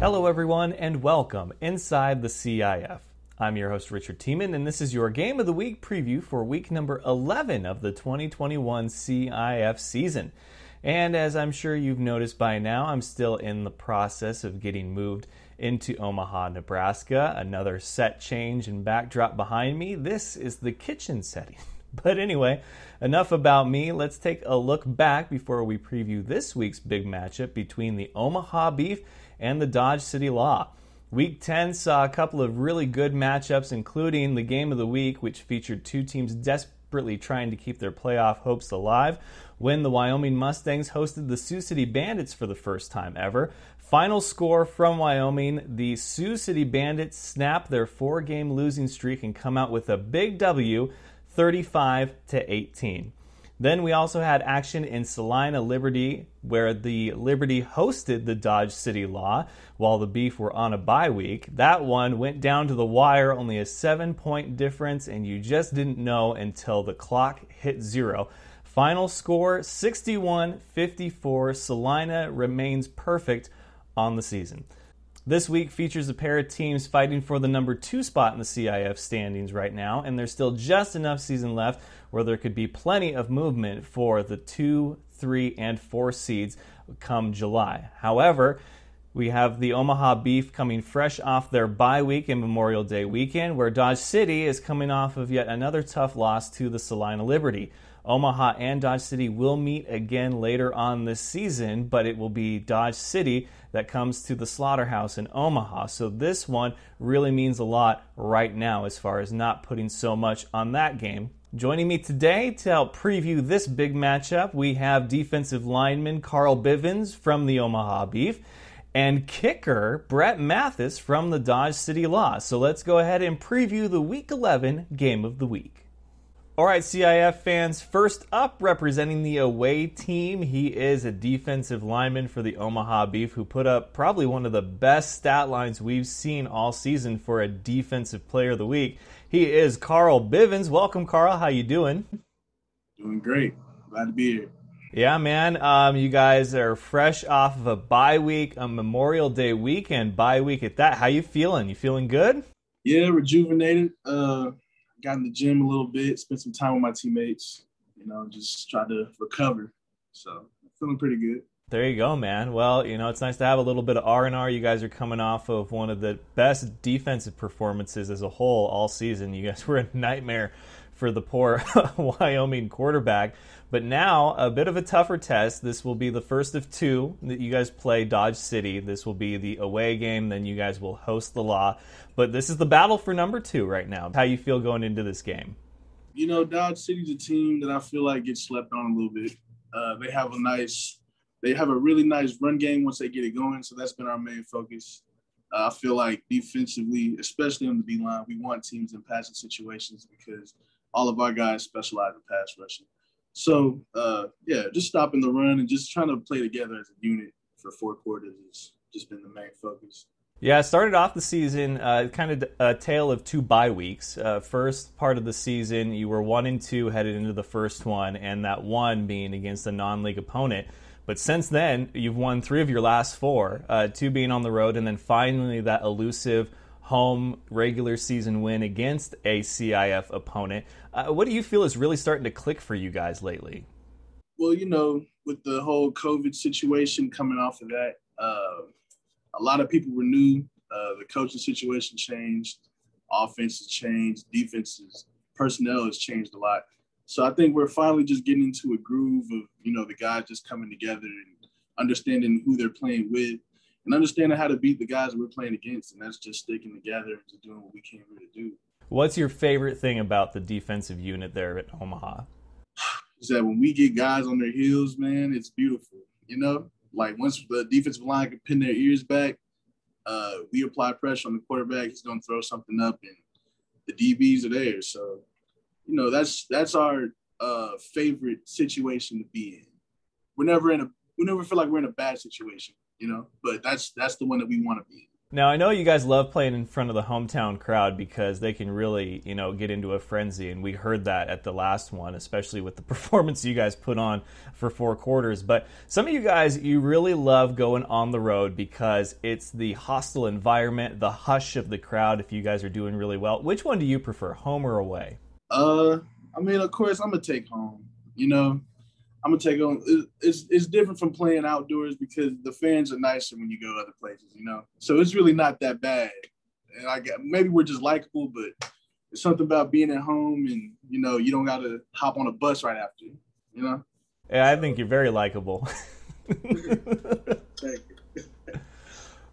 Hello everyone and welcome inside the CIF. I'm your host Richard Tiemann and this is your Game of the Week preview for week number 11 of the 2021 CIF season. And as I'm sure you've noticed by now, I'm still in the process of getting moved into Omaha, Nebraska. Another set change and backdrop behind me. This is the kitchen setting. But anyway, enough about me. Let's take a look back before we preview this week's big matchup between the Omaha Beef and the Dodge City Law. Week 10 saw a couple of really good matchups, including the Game of the Week, which featured two teams desperately trying to keep their playoff hopes alive when the Wyoming Mustangs hosted the Sioux City Bandits for the first time ever. Final score from Wyoming, the Sioux City Bandits snap their four-game losing streak and come out with a big W, 35-18. Then we also had action in Salina Liberty, where the Liberty hosted the Dodge City Law while the Beef were on a bye week. That one went down to the wire, only a 7-point difference, and you just didn't know until the clock hit zero. Final score, 61-54. Salina remains perfect on the season. This week features a pair of teams fighting for the number 2 spot in the CIF standings right now, and there's still just enough season left where there could be plenty of movement for the 2, 3, and 4 seeds come July. However, we have the Omaha Beef coming fresh off their bye week and Memorial Day weekend, where Dodge City is coming off of yet another tough loss to the Salina Liberty. Omaha and Dodge City will meet again later on this season, but it will be Dodge City that comes to the slaughterhouse in Omaha. So this one really means a lot right now as far as not putting so much on that game. Joining me today to help preview this big matchup, we have defensive lineman Carl Bivens from the Omaha Beef and kicker Brett Mathis from the Dodge City Law. So let's go ahead and preview the Week 11 Game of the Week. All right, CIF fans, first up representing the away team, he is a defensive lineman for the Omaha Beef who put up probably one of the best stat lines we've seen all season for a defensive player of the week. He is Carl Bivens. Welcome, Carl. How you doing? Doing great. Glad to be here. Yeah, man. You guys are fresh off of a bye week, a Memorial Day weekend bye week at that. How you feeling? You feeling good? Yeah, rejuvenated. Got in the gym a little bit, spent some time with my teammates, you know, just tried to recover. So feeling pretty good. There you go, man. Well, you know, it's nice to have a little bit of R&R. You guys are coming off of one of the best defensive performances as a whole all season. You guys were a nightmare for the poor Wyoming quarterback. But now a bit of a tougher test. This will be the first of two that you guys play Dodge City. This will be the away game. Then you guys will host the Law. But this is the battle for number 2 right now. How you feel going into this game? You know, Dodge City's a team that I feel like gets slept on a little bit. They have a really nice run game once they get it going. So that's been our main focus. I feel like defensively, especially on the D-line, we want teams in passing situations because all of our guys specialize in pass rushing. So, just stopping the run and just trying to play together as a unit for 4 quarters has just been the main focus. Yeah, started off the season kind of a tale of 2 bye weeks. First part of the season, you were 1-2 headed into the first one, and that one being against a non-league opponent. But since then, you've won 3 of your last 4, 2 being on the road, and then finally that elusive home regular season win against a CIF opponent. What do you feel is really starting to click for you guys lately? Well, you know, with the whole COVID situation coming off of that, a lot of people were new. The coaching situation changed, offenses changed, defenses, personnel has changed a lot. So I think we're finally just getting into a groove of, you know, the guys just coming together and understanding who they're playing with and understanding how to beat the guys that we're playing against. And that's just sticking together and just doing what we came here to do. What's your favorite thing about the defensive unit there at Omaha? Is that when we get guys on their heels, man, it's beautiful. You know, like once the defensive line can pin their ears back, we apply pressure on the quarterback. He's going to throw something up and the DBs are there. So, you know, that's our favorite situation to be in. We never feel like we're in a bad situation, you know, but that's the one that we want to be in. Now, I know you guys love playing in front of the hometown crowd because they can really, you know, get into a frenzy, and we heard that at the last one, especially with the performance you guys put on for four quarters. But some of you guys, you really love going on the road because it's the hostile environment, the hush of the crowd, if you guys are doing really well. Which one do you prefer, home or away? I mean, of course, I'm going to take home, you know. I'm going to take on – it's different from playing outdoors because the fans are nicer when you go other places, you know. So it's really not that bad. And I got, maybe we're just likable, but it's something about being at home and, you know, you don't got to hop on a bus right after, you know. Yeah, I think you're very likable. Thank you.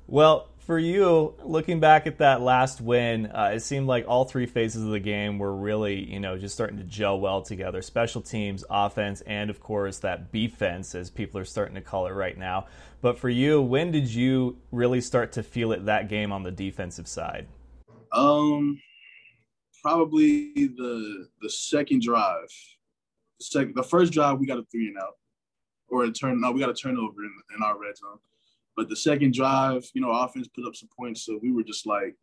Well, for you, looking back at that last win, it seemed like all three phases of the game were really, you know, just starting to gel well together. Special teams, offense, and, of course, that beefense, as people are starting to call it right now. But for you, when did you really start to feel it that game on the defensive side? Probably the second drive. The first drive, we got a three and out. Or a turn. No, we got a turnover in our red zone. But the second drive, you know, offense put up some points, so we were just like,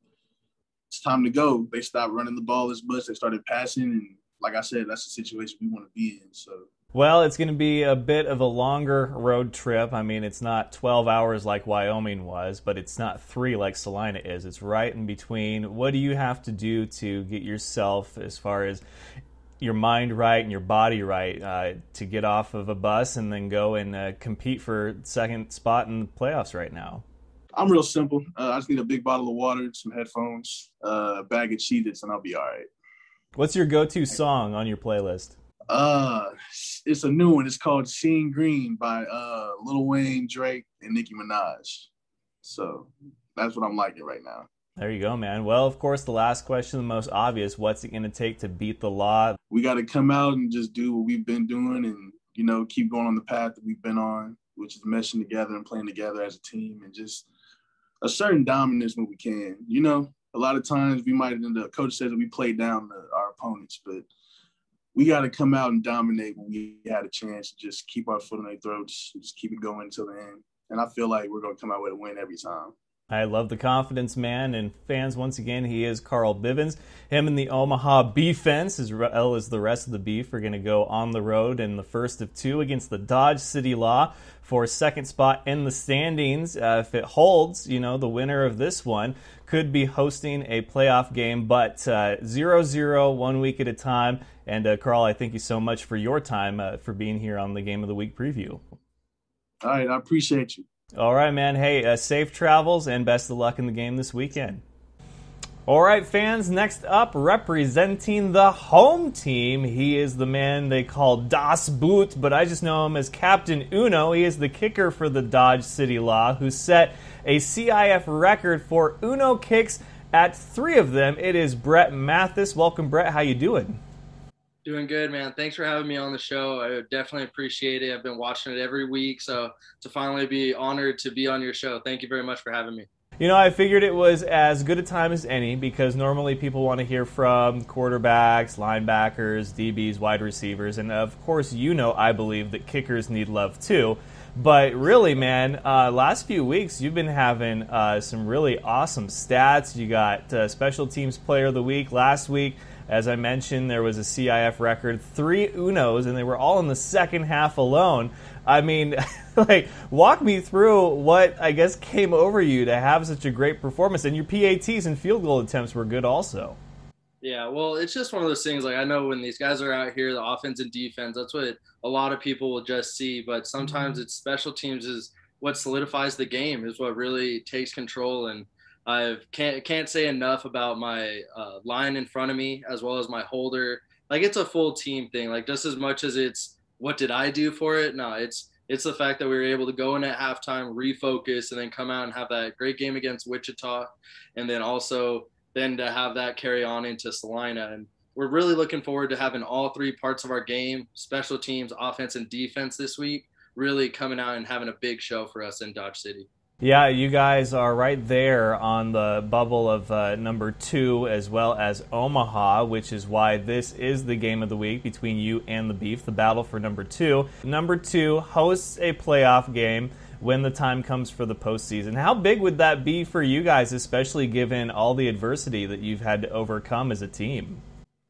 it's time to go. They stopped running the ball as much. They started passing, and like I said, that's the situation we want to be in. So, well, it's going to be a bit of a longer road trip. I mean, it's not 12 hours like Wyoming was, but it's not 3 like Salina is. It's right in between. What do you have to do to get yourself as far as your mind right and your body right to get off of a bus and then go and compete for second spot in the playoffs right now? I'm real simple. I just need a big bottle of water, some headphones, a bag of Cheez-Its, and I'll be all right. What's your go-to song on your playlist? It's a new one. It's called Seeing Green by Lil Wayne, Drake, and Nicki Minaj. So that's what I'm liking right now. There you go, man. Well, of course, the last question, the most obvious, what's it going to take to beat the law? We got to come out and just do what we've been doing and, you know, keep going on the path that we've been on, which is meshing together and playing together as a team and just a certain dominance when we can. You know, a lot of times we might end up, coach says that we play down our opponents, but we got to come out and dominate when we had a chance to just keep our foot in their throats, just keep it going until the end. And I feel like we're going to come out with a win every time. I love the confidence, man, and fans, once again, he is Carl Bivens. Him and the Omaha Beefense, as well as the rest of the Beef, are going to go on the road in the first of two against the Dodge City Law for second spot in the standings. If it holds, you know, the winner of this one could be hosting a playoff game, but 0-0, 1 week at a time. And, Carl, I thank you so much for your time, for being here on the Game of the Week preview. All right, I appreciate you. All right, man. Hey, safe travels and best of luck in the game this weekend. All right, fans, next up, representing the home team, he is the man they call Das Boot, but I just know him as Captain Uno. He is the kicker for the Dodge City Law, who set a CIF record for Uno kicks at 3 of them. It is Brett Mathis. Welcome, Brett. How you doing? Doing good, man. Thanks for having me on the show. I definitely appreciate it. I've been watching it every week, so to finally be honored to be on your show, thank you very much for having me. You know, I figured it was as good a time as any because normally people want to hear from quarterbacks, linebackers, DBs, wide receivers, and of course, you know, I believe that kickers need love too. But really, man, last few weeks you've been having some really awesome stats. You got Special Teams Player of the Week last week. As I mentioned, there was a CIF record, 3 Unos, and they were all in the second half alone. I mean, like, walk me through what, I guess, came over you to have such a great performance. And your PATs and field goal attempts were good also. Yeah, well, it's just one of those things, like, I know when these guys are out here, the offense and defense, that's what a lot of people will just see. But sometimes it's special teams is what solidifies the game, is what really takes control. And I can't say enough about my line in front of me as well as my holder. Like, it's a full team thing. Like, just as much as it's what did I do for it? No, it's the fact that we were able to go in at halftime, refocus, and then come out and have that great game against Wichita, and then also then to have that carry on into Salina. And we're really looking forward to having all three parts of our game, special teams, offense, and defense this week, really coming out and having a big show for us in Dodge City. Yeah, you guys are right there on the bubble of number 2 as well as Omaha, which is why this is the game of the week between you and the Beef, the battle for number 2. Number 2 hosts a playoff game when the time comes for the postseason. How big would that be for you guys, especially given all the adversity that you've had to overcome as a team?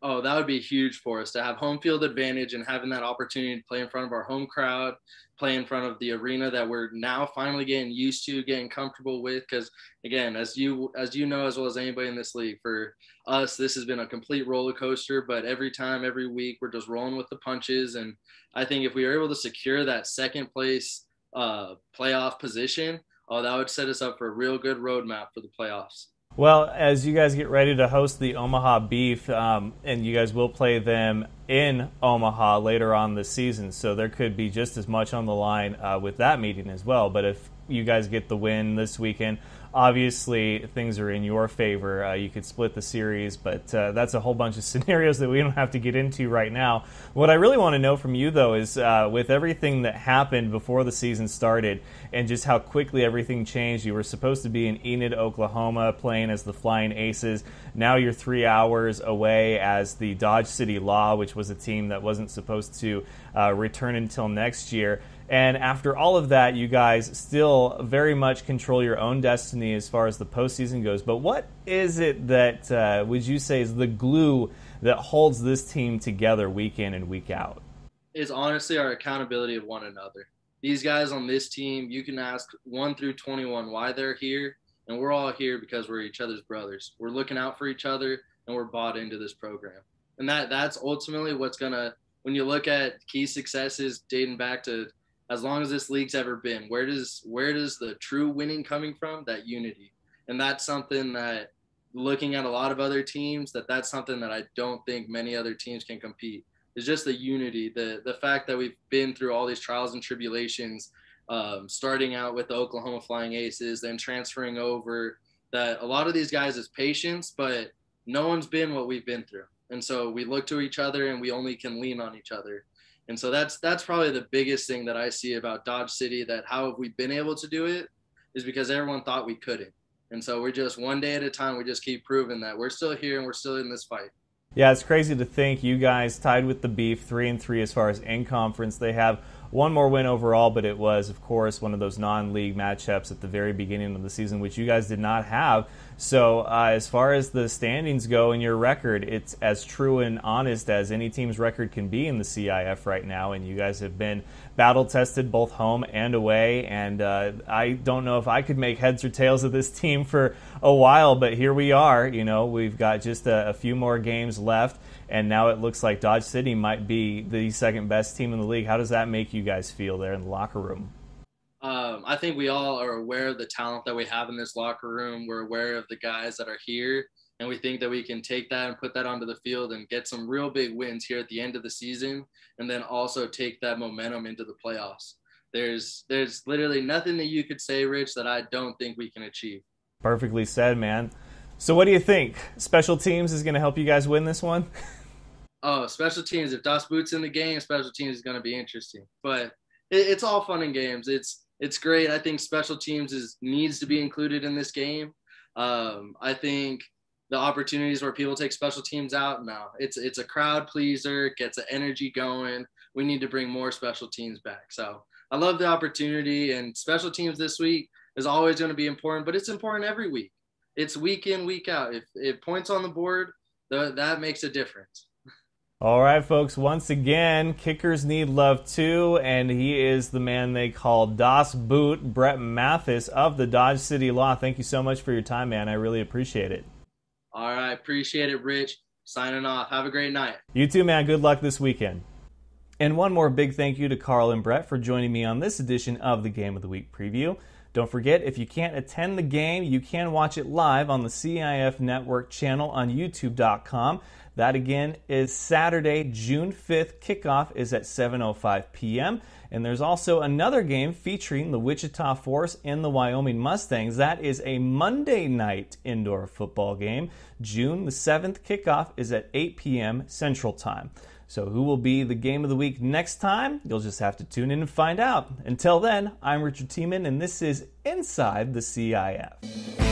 Oh, that would be huge for us to have home field advantage and having that opportunity to play in front of our home crowd, play in front of the arena that we're now finally getting used to, getting comfortable with. Because, again, as you know as well as anybody in this league, for us, this has been a complete roller coaster. But every time, every week, we're just rolling with the punches. And I think if we were able to secure that second place playoff position, oh, that would set us up for a real good roadmap for the playoffs. Well, as you guys get ready to host the Omaha Beef, and you guys will play them in Omaha later on this season, so there could be just as much on the line with that meeting as well. But if you guys get the win this weekend, obviously things are in your favor. You could split the series, but that's a whole bunch of scenarios that we don't have to get into right now. What I really want to know from you, though, is with everything that happened before the season started and just how quickly everything changed. You were supposed to be in Enid, Oklahoma, playing as the Flying Aces. Now you're 3 hours away as the Dodge City Law, which was a team that wasn't supposed to return until next year. And after all of that, you guys still very much control your own destiny as far as the postseason goes. But what is it that would you say is the glue that holds this team together week in and week out? It's honestly our accountability of one another. These guys on this team, you can ask 1 through 21 why they're here. And we're all here because we're each other's brothers. We're looking out for each other, and we're bought into this program. And that's ultimately what's going to – when you look at key successes dating back to – as long as this league's ever been, where does the true winning coming from? That unity. And that's something that, looking at a lot of other teams, that's something that I don't think many other teams can compete. It's just the unity, the fact that we've been through all these trials and tribulations, starting out with the Oklahoma Flying Aces, then transferring over. That a lot of these guys is patience, but no one's been what we've been through. And so we look to each other, and we only can lean on each other. And so that's probably the biggest thing that I see about Dodge City, that how have we been able to do it is because everyone thought we couldn't. And so we're just one day at a time, we just keep proving that we're still here and we're still in this fight. Yeah, it's crazy to think you guys tied with the Beef 3-3 as far as in conference. They have one more win overall, but it was, of course, one of those non-league matchups at the very beginning of the season, which you guys did not have. So as far as the standings go in your record, it's as true and honest as any team's record can be in the CIF right now, and you guys have been battle-tested both home and away, and I don't know if I could make heads or tails of this team for a while, but here we are. You know, we've got just a few more games left, and now it looks like Dodge City might be the second-best team in the league. How does that make you guys feel there in the locker room? I think we all are aware of the talent that we have in this locker room. We're aware of the guys that are here, and we think that we can take that and put that onto the field and get some real big wins here at the end of the season, and then also take that momentum into the playoffs. There's literally nothing that you could say, Rich, that I don't think we can achieve. Perfectly said, man. So what do you think? Special teams is going to help you guys win this one? Oh, special teams. If Das Boot's in the game, special teams is going to be interesting. But it's all fun and games. It's great. I think special teams needs to be included in this game. I think the opportunities where people take special teams out now, it's a crowd pleaser, gets the energy going. We need to bring more special teams back. So I love the opportunity, and special teams this week is always going to be important, but it's important every week. It's week in, week out. If points on the board, that makes a difference. All right, folks, once again, kickers need love too, and he is the man they call Das Boot, Brett Mathis of the Dodge City Law. Thank you so much for your time, man. I really appreciate it. All right, appreciate it, Rich. Signing off. Have a great night. You too, man. Good luck this weekend. And one more big thank you to Carl and Brett for joining me on this edition of the Game of the Week Preview. Don't forget, if you can't attend the game, you can watch it live on the CIF Network channel on YouTube.com. That, again, is Saturday, June 5th. Kickoff is at 7:05 p.m. And there's also another game featuring the Wichita Force and the Wyoming Mustangs. That is a Monday night indoor football game. June the 7th. Kickoff is at 8 p.m. Central Time. So who will be the game of the week next time? You'll just have to tune in and find out. Until then, I'm Richard Tiemann, and this is Inside the CIF.